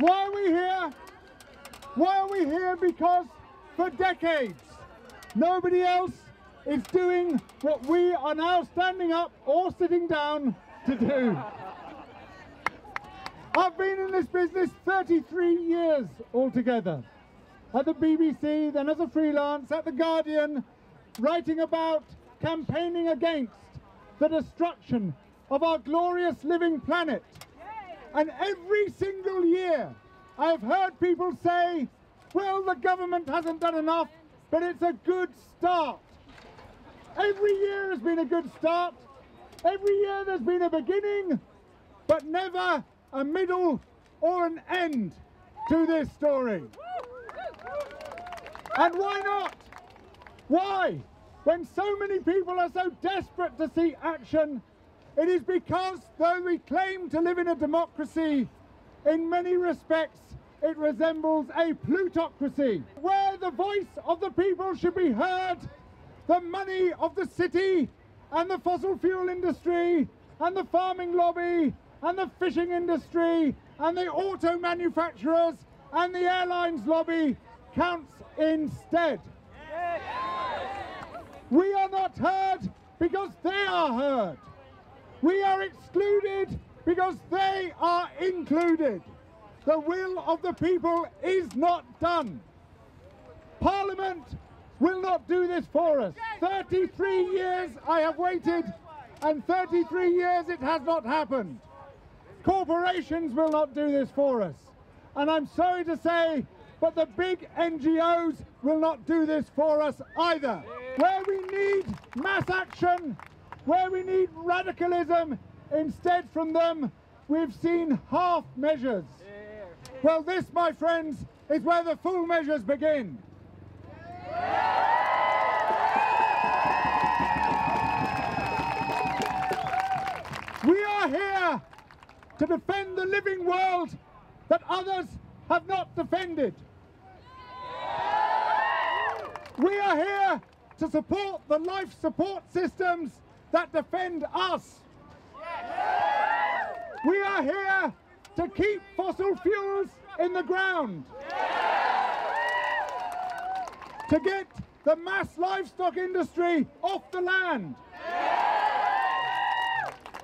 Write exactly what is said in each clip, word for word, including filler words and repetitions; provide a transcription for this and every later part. Why are we here? Why are we here? Because for decades, nobody else is doing what we are now standing up or sitting down to do. I've been in this business thirty-three years altogether. At the B B C, then as a freelance, at the Guardian, writing about campaigning against the destruction of our glorious living planet. And every single year, I've heard people say, well, the government hasn't done enough, but it's a good start. Every year has been a good start. Every year there's been a beginning, but never a middle or an end to this story. And why not? Why? When so many people are so desperate to see action, it is because, though we claim to live in a democracy, in many respects it resembles a plutocracy, where the voice of the people should be heard, the money of the city and the fossil fuel industry and the farming lobby and the fishing industry and the auto manufacturers and the airlines lobby counts instead. We are not heard because they are heard. We are excluded because they are included. The will of the people is not done. Parliament will not do this for us. thirty-three years I have waited, and thirty-three years it has not happened. Corporations will not do this for us. And I'm sorry to say, but the big N G Os will not do this for us either. Where we need mass action, where we need radicalism, instead from them, we've seen half measures. Well, this, my friends, is where the full measures begin. We are here to defend the living world that others have not defended. We are here to support the life support systems that defend us. We are here to keep fossil fuels in the ground, to get the mass livestock industry off the land,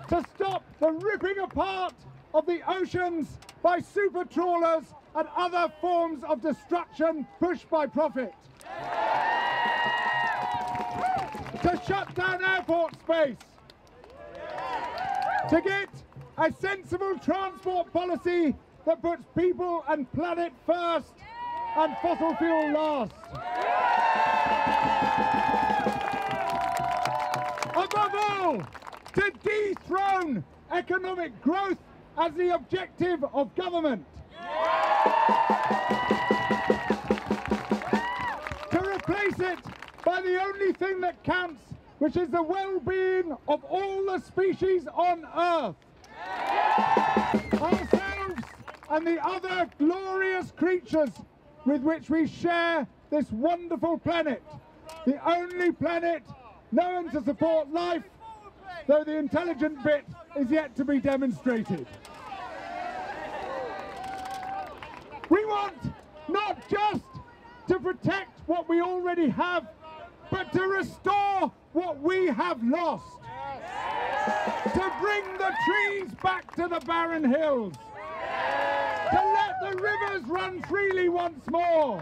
to stop the ripping apart of the oceans by super trawlers and other forms of destruction pushed by profit, to shut down airport space, to get a sensible transport policy that puts people and planet first and fossil fuel last. Above all, to dethrone economic growth as the objective of government. To replace it by the only thing that counts, which is the well-being of all the species on Earth. Ourselves and the other glorious creatures with which we share this wonderful planet. The only planet known to support life, though the intelligent bit is yet to be demonstrated. We want not just to protect what we already have, but to restore what we have lost. To bring the trees back to the barren hills. To let the rivers run freely once more.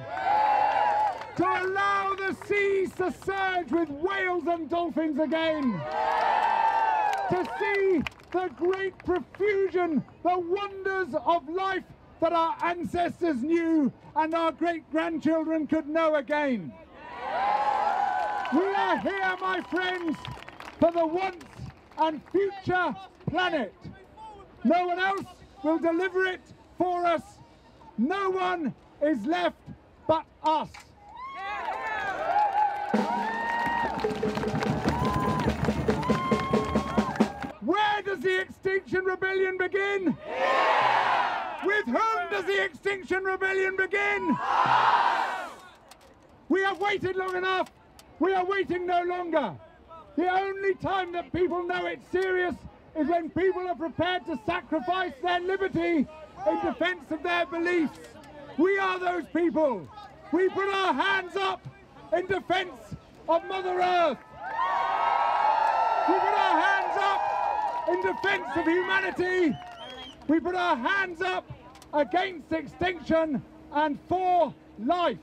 To allow the seas to surge with whales and dolphins again. To see the great profusion, the wonders of life that our ancestors knew and our great-grandchildren could know again. We are here, my friends, for the once and future planet. No one else will deliver it for us. No one is left but us. Where does the Extinction Rebellion begin? With whom does the Extinction Rebellion begin? We have waited long enough. We are waiting no longer. The only time that people know it's serious is when people are prepared to sacrifice their liberty in defense of their beliefs. We are those people. We put our hands up in defense of Mother Earth. We put our hands up in defense of humanity. We put our hands up against extinction and for life.